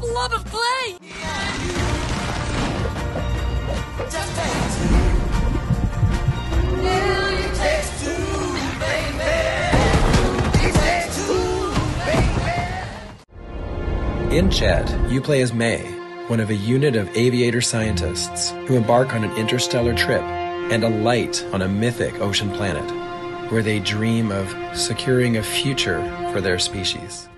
blob of clay! In Chat, you play as Mae, one of a unit of aviator scientists who embark on an interstellar trip and alight on a mythic ocean planet, where they dream of securing a future for their species.